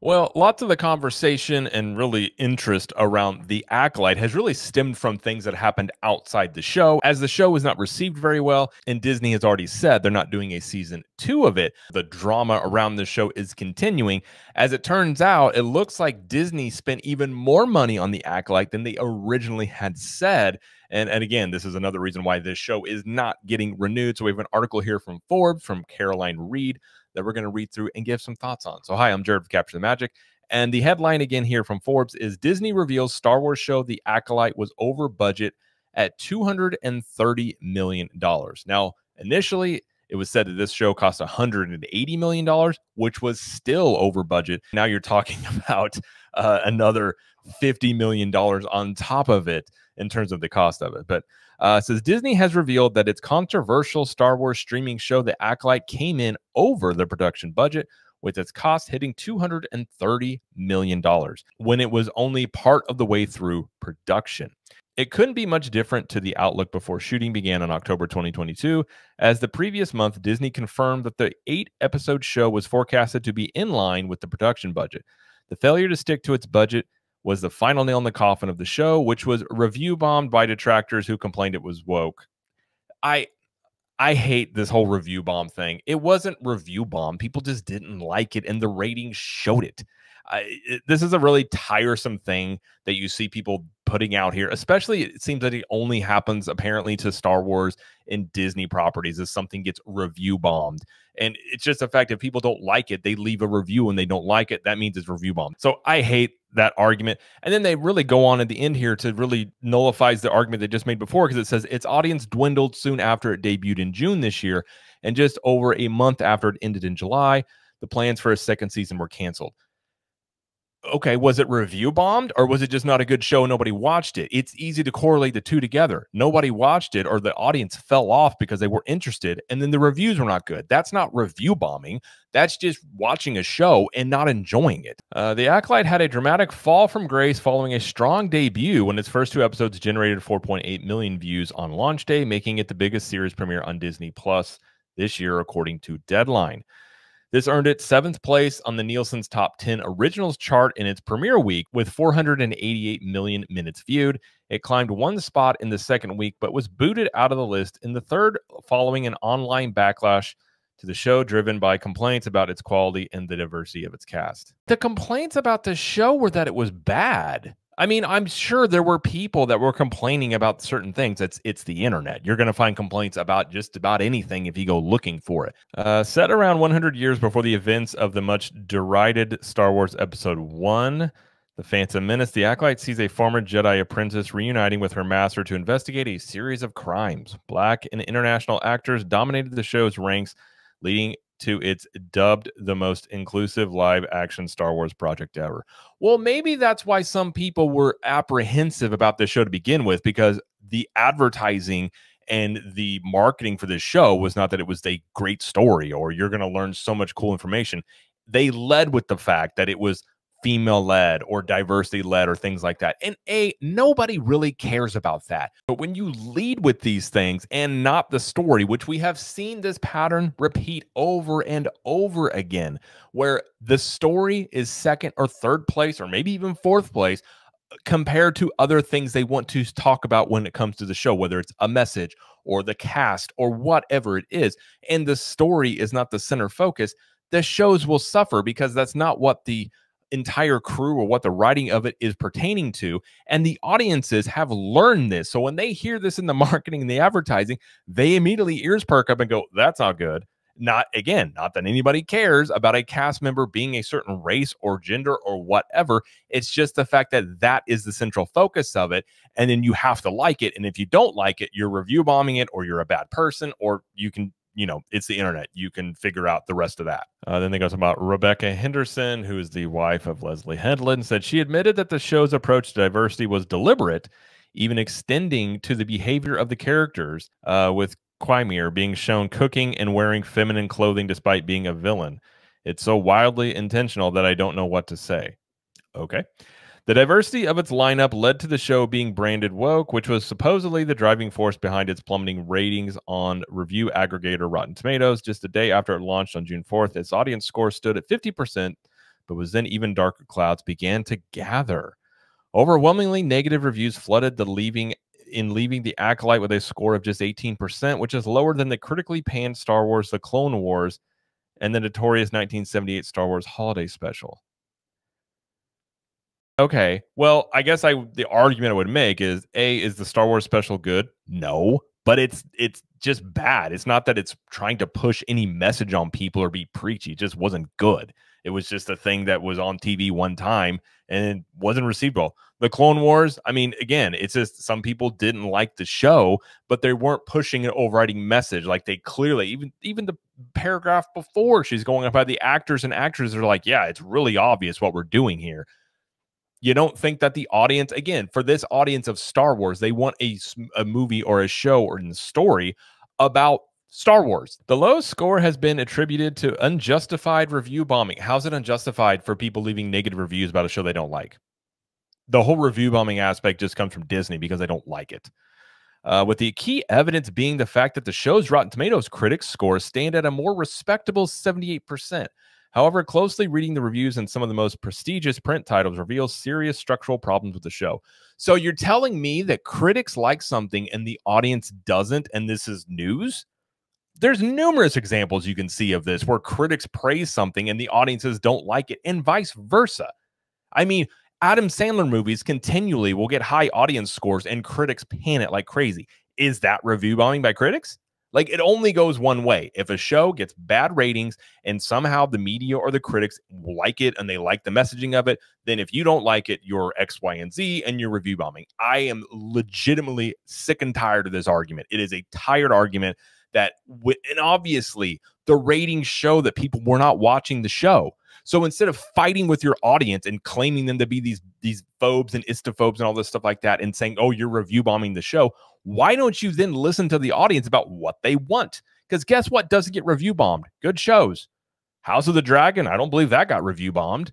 Well, lots of the conversation and really interest around The Acolyte has really stemmed from things that happened outside the show. As the show was not received very well, and Disney has already said they're not doing a season 2 of it, the drama around the show is continuing. As it turns out, it looks like Disney spent even more money on The Acolyte than they originally had said. And again, this is another reason why this show is not getting renewed. So we have an article here from Forbes, from Caroline Reed, that we're going to read through and give some thoughts on. So hi, I'm Jared from Capture the Magic. And the headline again here from Forbes is Disney reveals Star Wars show The Acolyte was over budget at $230 million. Now, initially, it was said that this show cost $180 million, which was still over budget. Now you're talking about another $50 million on top of it in terms of the cost of it. But it says Disney has revealed that its controversial Star Wars streaming show, The Acolyte, came in over the production budget, with its cost hitting $230 million when it was only part of the way through production. It couldn't be much different to the outlook before shooting began in October 2022. As the previous month, Disney confirmed that the 8-episode show was forecasted to be in line with the production budget. The failure to stick to its budget was the final nail in the coffin of the show, which was review bombed by detractors who complained it was woke. I hate this whole review bomb thing. It wasn't review bomb. People just didn't like it, and the ratings showed it. This is a really tiresome thing that you see people putting out here, especially it seems that it only happens apparently to Star Wars and Disney properties as something gets review bombed. And it's just the fact that people don't like it, they leave a review and they don't like it. That means it's review bombed. So I hate that argument. And then they really go on at the end here to really nullifies the argument they just made before, because it says its audience dwindled soon after it debuted in June this year, and just over a month after it ended in July, the plans for a second season were canceled. Okay, was it review bombed, or was it just not a good show and nobody watched it? It's easy to correlate the two together. Nobody watched it, or the audience fell off because they were interested, and then the reviews were not good. That's not review bombing. That's just watching a show and not enjoying it. The Acolyte had a dramatic fall from grace following a strong debut when its first 2 episodes generated 4.8 million views on launch day, making it the biggest series premiere on Disney Plus this year, according to Deadline. This earned it 7th place on the Nielsen's Top 10 Originals chart in its premiere week with 488 million minutes viewed. It climbed 1 spot in the second week, but was booted out of the list in the third following an online backlash to the show driven by complaints about its quality and the diversity of its cast. The complaints about the show were that it was bad. I mean, I'm sure there were people that were complaining about certain things. It's the internet. You're going to find complaints about just about anything if you go looking for it. Set around 100 years before the events of the much derided Star Wars Episode 1, The Phantom Menace, The Acolyte sees a former Jedi apprentice reuniting with her master to investigate a series of crimes. Black and international actors dominated the show's ranks, leading to its dubbed the most inclusive live action Star Wars project ever. Well, maybe that's why some people were apprehensive about this show to begin with, because the advertising and the marketing for this show was not that it was a great story or you're going to learn so much cool information. They led with the fact that it was female led or diversity led or things like that. And nobody really cares about that. But when you lead with these things and not the story, which we have seen this pattern repeat over and over again, where the story is second or third place, or maybe even fourth place, compared to other things they want to talk about when it comes to the show, whether it's a message or the cast or whatever it is, and the story is not the center focus, the shows will suffer because that's not what the entire crew or what the writing of it is pertaining to. And the audiences have learned this. So when they hear this in the marketing and the advertising, they immediately ears perk up and go, that's not good. Not again, not that anybody cares about a cast member being a certain race or gender or whatever. It's just the fact that that is the central focus of it. And then you have to like it. And if you don't like it, you're review bombing it, or you're a bad person, or you can, you know, it's the internet. You can figure out the rest of that. Then they go to about Rebecca Henderson, who is the wife of Leslie Headland, and said she admitted that the show's approach to diversity was deliberate, even extending to the behavior of the characters, with Quimir being shown cooking and wearing feminine clothing despite being a villain. It's so wildly intentional that I don't know what to say. Okay. The diversity of its lineup led to the show being branded woke, which was supposedly the driving force behind its plummeting ratings on review aggregator Rotten Tomatoes. Just a day after it launched on June 4th, its audience score stood at 50%, but was then even darker clouds began to gather. Overwhelmingly negative reviews flooded the leaving The Acolyte with a score of just 18%, which is lower than the critically panned Star Wars The Clone Wars and the notorious 1978 Star Wars Holiday Special. Okay, well, I guess the argument I would make is, A, is the Star Wars special good? No, but it's just bad. It's not that it's trying to push any message on people or be preachy. It just wasn't good. It was just a thing that was on TV one time and it wasn't received well. The Clone Wars, I mean, again, it's just some people didn't like the show, but they weren't pushing an overriding message. Like they clearly, even the paragraph before she's going about the actors and actresses are like, yeah, it's really obvious what we're doing here. You don't think that the audience, again, for this audience of Star Wars, they want a movie or a show or a story about Star Wars. The low score has been attributed to unjustified review bombing. How's it unjustified for people leaving negative reviews about a show they don't like? The whole review bombing aspect just comes from Disney because they don't like it. With the key evidence being the fact that the show's Rotten Tomatoes critics scores stand at a more respectable 78%. However, closely reading the reviews and some of the most prestigious print titles reveals serious structural problems with the show. So you're telling me that critics like something and the audience doesn't, and this is news? There's numerous examples you can see of this where critics praise something and the audiences don't like it, and vice versa. I mean, Adam Sandler movies continually will get high audience scores and critics pan it like crazy. Is that review bombing by critics? Like, it only goes one way. If a show gets bad ratings and somehow the media or the critics like it and they like the messaging of it, then if you don't like it, you're X, Y, and Z and you're review bombing. I am legitimately sick and tired of this argument. It is a tired argument that, and obviously the ratings show that people were not watching the show. So instead of fighting with your audience and claiming them to be these phobes and istophobes and all this stuff like that and saying, oh, you're review bombing the show, why don't you then listen to the audience about what they want? Because guess what doesn't get review bombed? Good shows. House of the Dragon, I don't believe that got review bombed.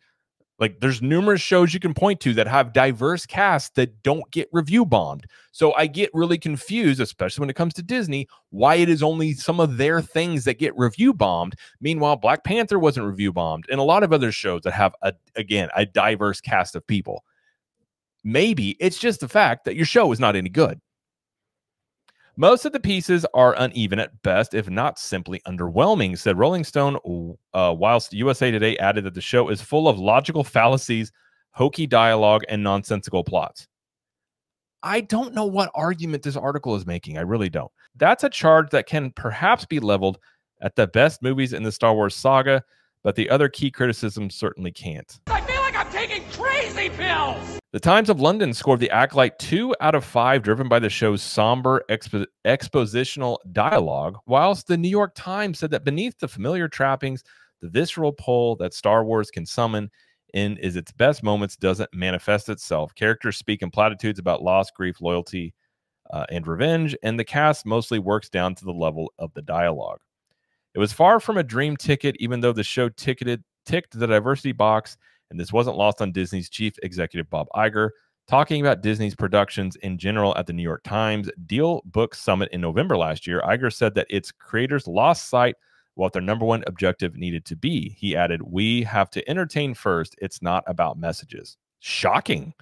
Like, there's numerous shows you can point to that have diverse casts that don't get review bombed. So I get really confused, especially when it comes to Disney, why it is only some of their things that get review bombed. Meanwhile, Black Panther wasn't review bombed, and a lot of other shows that have, again, a diverse cast of people. Maybe it's just the fact that your show is not any good. Most of the pieces are uneven at best, if not simply underwhelming, said Rolling Stone, whilst USA Today added that the show is full of logical fallacies, hokey dialogue, and nonsensical plots. I don't know what argument this article is making. I really don't. That's a charge that can perhaps be leveled at the best movies in the Star Wars saga, but the other key criticism certainly can't. I feel like I'm taking crazy pills! The Times of London scored The Acolyte 2 out of 5, driven by the show's somber expositional dialogue, whilst the New York Times said that beneath the familiar trappings, the visceral pull that Star Wars can summon in is its best moments doesn't manifest itself. Characters speak in platitudes about loss, grief, loyalty, and revenge, and the cast mostly works down to the level of the dialogue. It was far from a dream ticket, even though the show ticked the diversity box. And this wasn't lost on Disney's chief executive, Bob Iger, talking about Disney's productions in general at the New York Times Deal Book Summit in November last year. Iger said that its creators lost sight of what their number one objective needed to be. He added, "We have to entertain first. It's not about messages." Shocking.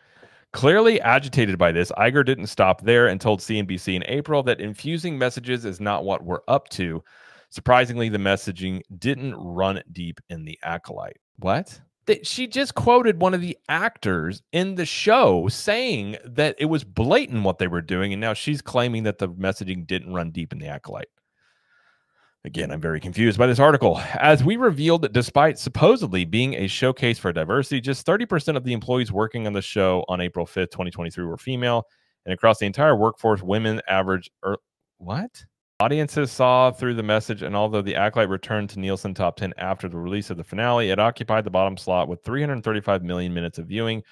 Clearly agitated by this, Iger didn't stop there and told CNBC in April that infusing messages is not what we're up to. Surprisingly, the messaging didn't run deep in The Acolyte. What? She just quoted one of the actors in the show saying that it was blatant what they were doing, and now she's claiming that the messaging didn't run deep in The Acolyte. Again, I'm very confused by this article. As we revealed, despite supposedly being a showcase for diversity, just 30% of the employees working on the show on April 5th, 2023 were female, and across the entire workforce, women average... What? Audiences saw through the message, and although The Acolyte returned to Nielsen Top 10 after the release of the finale, it occupied the bottom slot with 335 million minutes of viewing,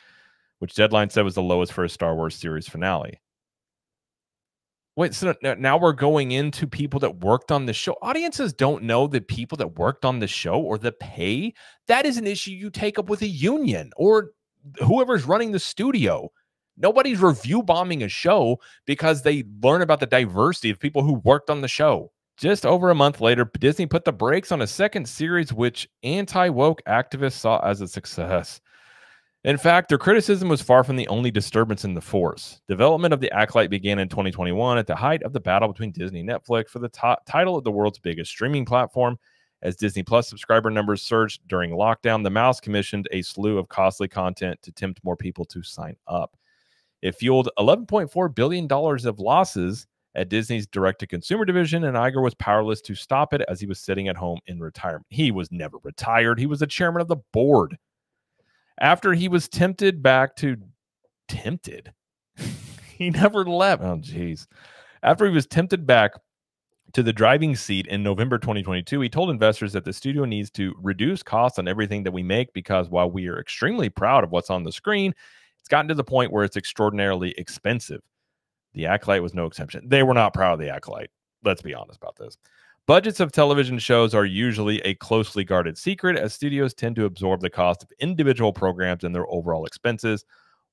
which Deadline said was the lowest for a Star Wars series finale. Wait, so now we're going into people that worked on the show. Audiences don't know the people that worked on the show or the pay. That is an issue you take up with a union or whoever's running the studio. Nobody's review bombing a show because they learn about the diversity of people who worked on the show. Just over a month later, Disney put the brakes on a second series, which anti-woke activists saw as a success. In fact, their criticism was far from the only disturbance in the Force. Development of The Acolyte began in 2021 at the height of the battle between Disney and Netflix for the title of the world's biggest streaming platform. As Disney Plus subscriber numbers surged during lockdown, the Mouse commissioned a slew of costly content to tempt more people to sign up. It fueled $11.4 billion of losses at Disney's direct-to-consumer division, and Iger was powerless to stop it as he was sitting at home in retirement. He was never retired. He was the chairman of the board. After he was tempted back to... Tempted? He never left. Oh, geez. After he was tempted back to the driving seat in November 2022, he told investors that the studio needs to reduce costs on everything that we make because while we are extremely proud of what's on the screen, it's gotten to the point where it's extraordinarily expensive. The Acolyte was no exception. They were not proud of The Acolyte. Let's be honest about this. Budgets of television shows are usually a closely guarded secret as studios tend to absorb the cost of individual programs and their overall expenses.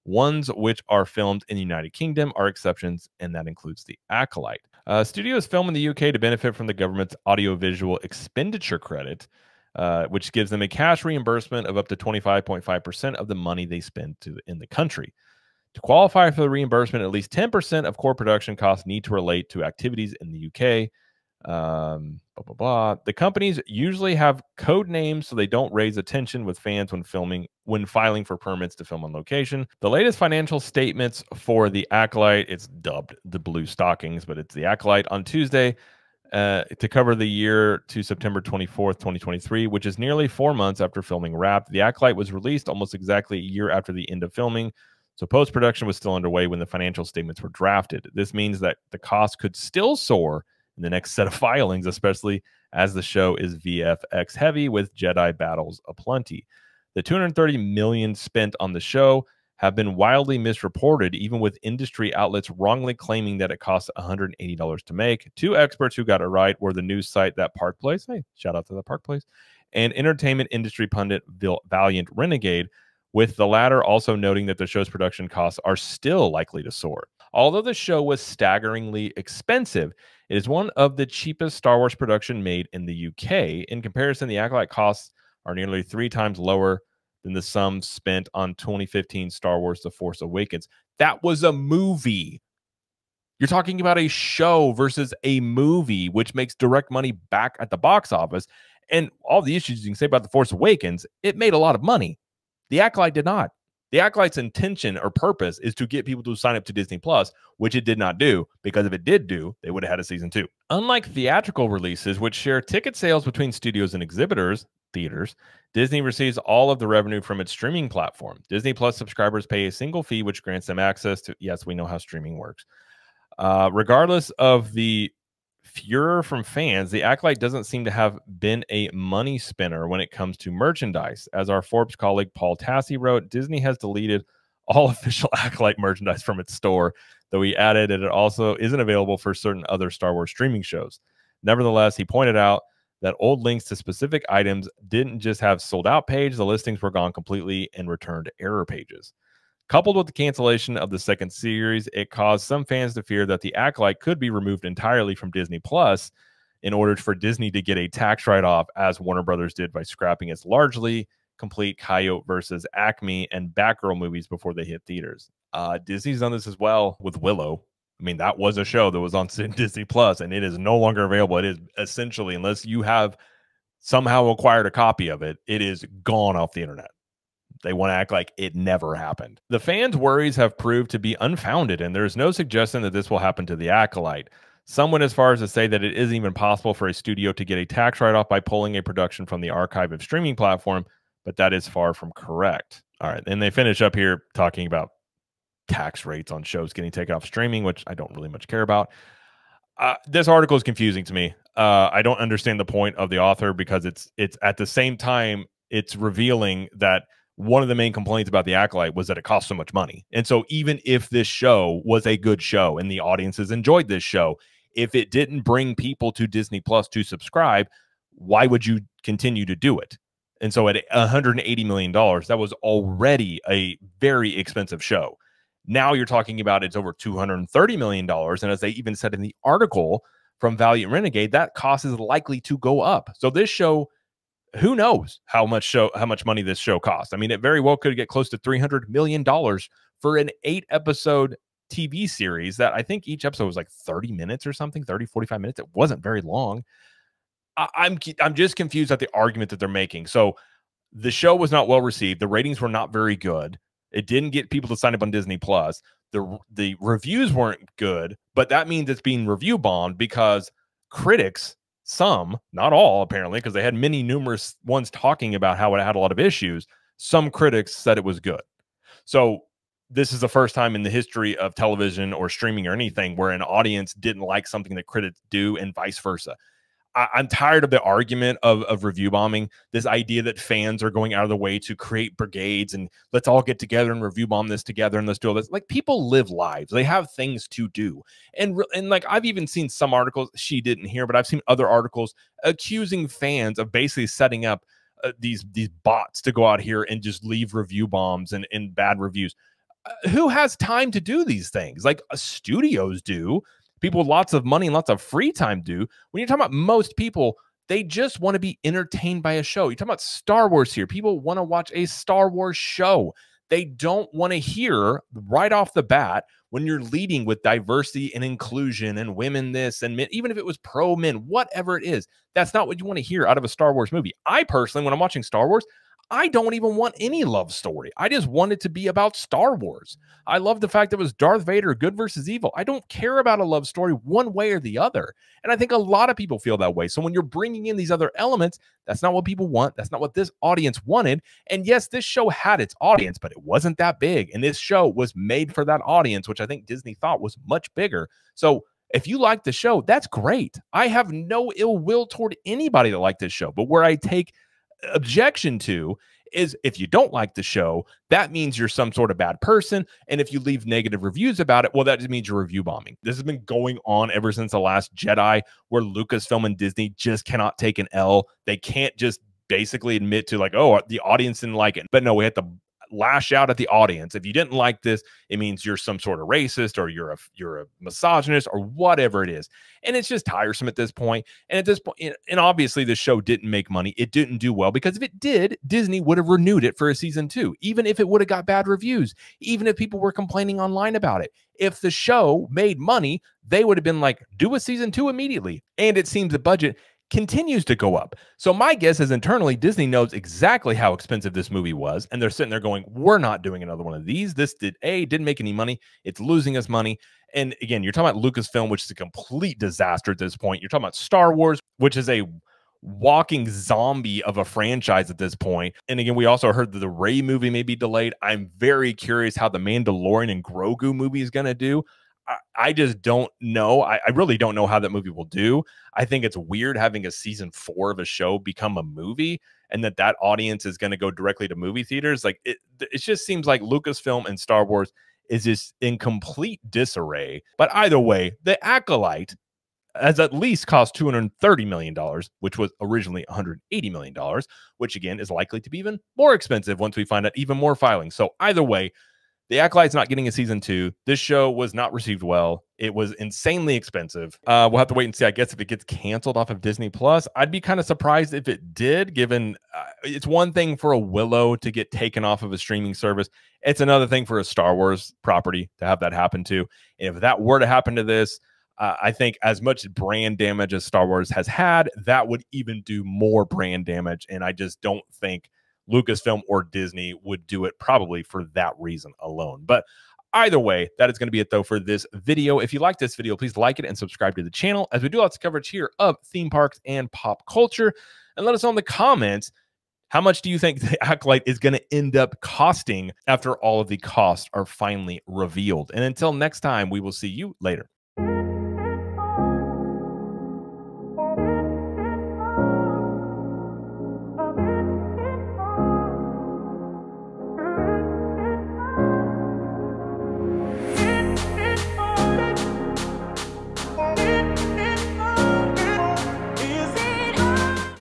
Ones which are filmed in the United Kingdom are exceptions, and that includes The Acolyte. Studios film in the UK to benefit from the government's audiovisual expenditure credit, which gives them a cash reimbursement of up to 25.5% of the money they spend in the country. To qualify for the reimbursement, at least 10% of core production costs need to relate to activities in the UK. The companies usually have code names so they don't raise attention with fans when filing for permits to film on location. The latest financial statements for The Acolyte, it's dubbed the Blue Stockings, but it's The Acolyte, on Tuesday to cover the year to September 24th, 2023, which is nearly 4 months after filming wrapped. The Acolyte was released almost exactly a year after the end of filming, so post-production was still underway when the financial statements were drafted. This means that the cost could still soar in the next set of filings, especially as the show is VFX heavy with Jedi battles aplenty. The $230 million spent on the show have been wildly misreported, even with industry outlets wrongly claiming that it costs $180 to make. Two experts who got it right were the news site That Park Place, hey, shout out to That Park Place, and entertainment industry pundit Valiant Renegade, with the latter also noting that the show's production costs are still likely to soar. Although the show was staggeringly expensive, it is one of the cheapest Star Wars production made in the UK. In comparison, The Acolyte costs are nearly 3 times lower than the sum spent on 2015 Star Wars The Force Awakens. That was a movie. You're talking about a show versus a movie, which makes direct money back at the box office. And all the issues you can say about The Force Awakens, it made a lot of money. The Acolyte did not. The Acolyte's intention or purpose is to get people to sign up to Disney Plus, which it did not do, because if it did do, they would have had a season 2. Unlike theatrical releases, which share ticket sales between studios and exhibitors, theaters, Disney receives all of the revenue from its streaming platform. Disney Plus subscribers pay a single fee, which grants them access to... Yes, we know how streaming works. Regardless of the furor from fans, The Acolyte doesn't seem to have been a money spinner when it comes to merchandise. As our Forbes colleague Paul Tassi wrote, Disney has deleted all official Acolyte merchandise from its store, though he added that it also isn't available for certain other Star Wars streaming shows. Nevertheless, he pointed out that old links to specific items didn't just have sold out page, the listings were gone completely and returned error pages. Coupled with the cancellation of the second series, it caused some fans to fear that The Acolyte could be removed entirely from Disney Plus in order for Disney to get a tax write-off, as Warner Brothers did by scrapping its largely complete Coyote vs. Acme and Batgirl movies before they hit theaters. Disney's done this as well with Willow. I mean, that was a show that was on Disney Plus, and it is no longer available. It is essentially, unless you have somehow acquired a copy of it, it is gone off the internet. They want to act like it never happened. The fans' worries have proved to be unfounded, and there is no suggestion that this will happen to The Acolyte. Some went as far as to say that it isn't even possible for a studio to get a tax write-off by pulling a production from the archive of streaming platform, but that is far from correct. All right, and they finish up here talking about tax rates on shows getting taken off streaming, which I don't really much care about. This article is confusing to me. I don't understand the point of the author, because it's at the same time, it's revealing that one of the main complaints about The Acolyte was that it cost so much money. And so even if this show was a good show and the audiences enjoyed this show, if it didn't bring people to Disney Plus to subscribe, why would you continue to do it? And so at $180 million, that was already a very expensive show. Now you're talking about it's over $230 million. And as they even said in the article, from Valiant Renegade, that cost is likely to go up. So this show, who knows how much money this show costs? I mean, it very well could get close to $300 million for an 8-episode TV series that I think each episode was like 30 minutes or something, 30, 45 minutes. It wasn't very long. I'm just confused at the argument that they're making. So the show was not well received. The ratings were not very good. It didn't get people to sign up on Disney Plus. The reviews weren't good, but that means it's being review bombed because critics, some, not all apparently, because they had many numerous ones talking about how it had a lot of issues. Some critics said it was good. So this is the first time in the history of television or streaming or anything where an audience didn't like something that critics do and vice versa. I'm tired of the argument of review bombing, this idea that fans are going out of the way to create brigades and let's all get together and review bomb this together and let's do all this. Like, people live lives. They have things to do. And like, I've even seen some articles, she didn't hear, but I've seen other articles accusing fans of basically setting up these bots to go out here and just leave review bombs and bad reviews. Who has time to do these things? Like, studios do. People with lots of money and lots of free time do. When you're talking about most people, they just want to be entertained by a show. You're talking about Star Wars here. People want to watch a Star Wars show. They don't want to hear right off the bat when you're leading with diversity and inclusion and women this and men, even if it was pro men, whatever it is, that's not what you want to hear out of a Star Wars movie. I personally, when I'm watching Star Wars, I don't even want any love story. I just want it to be about Star Wars. I love the fact that it was Darth Vader, good versus evil. I don't care about a love story one way or the other. And I think a lot of people feel that way. So when you're bringing in these other elements, that's not what people want. That's not what this audience wanted. And yes, this show had its audience, but it wasn't that big. And this show was made for that audience, which I think Disney thought was much bigger. So if you like the show, that's great. I have no ill will toward anybody that liked this show. But where I take objection to is, if you don't like the show, that means you're some sort of bad person, and if you leave negative reviews about it, well, that just means you're review bombing. This has been going on ever since The Last Jedi, where Lucasfilm and Disney just cannot take an L. They can't just basically admit to, like, oh, the audience didn't like it, but no, we have to lash out at the audience. If you didn't like this, it means you're some sort of racist, or you're a misogynist, or whatever it is. And it's just tiresome at this point. And at this point, and obviously the show didn't make money. It didn't do well, because if it did, Disney would have renewed it for a season 2, even if it would have got bad reviews, even if people were complaining online about it. If the show made money, they would have been like, do a season 2 immediately. And it seems the budget continues to go up. So my guess is internally, Disney knows exactly how expensive this movie was, and they're sitting there going, we're not doing another one of these. This didn't make any money. It's losing us money. And again, you're talking about Lucasfilm, which is a complete disaster at this point. You're talking about Star Wars, which is a walking zombie of a franchise at this point. And again, we also heard that the Rey movie may be delayed. I'm very curious how the Mandalorian and Grogu movie is going to do. I just don't know. I really don't know how that movie will do. I think it's weird having a season 4 of a show become a movie, and that audience is going to go directly to movie theaters. Like, it just seems like Lucasfilm and Star Wars is just in complete disarray. But either way, The Acolyte has at least cost $230 million, which was originally $180 million, which again is likely to be even more expensive once we find out even more filings. So either way, The Acolyte's not getting a season 2. This show was not received well. It was insanely expensive. We'll have to wait and see, I guess, if it gets canceled off of Disney Plus. I'd be kind of surprised if it did, given it's one thing for a Willow to get taken off of a streaming service. It's another thing for a Star Wars property to have that happen to. If that were to happen to this, I think as much brand damage as Star Wars has had, that would even do more brand damage. And I just don't think Lucasfilm or Disney would do it, probably for that reason alone. But either way, that is going to be it though for this video. If you like this video, please like it and subscribe to the channel, as we do lots of coverage here of theme parks and pop culture. And let us know in the comments, how much do you think The Acolyte is going to end up costing after all of the costs are finally revealed? And until next time, we will see you later.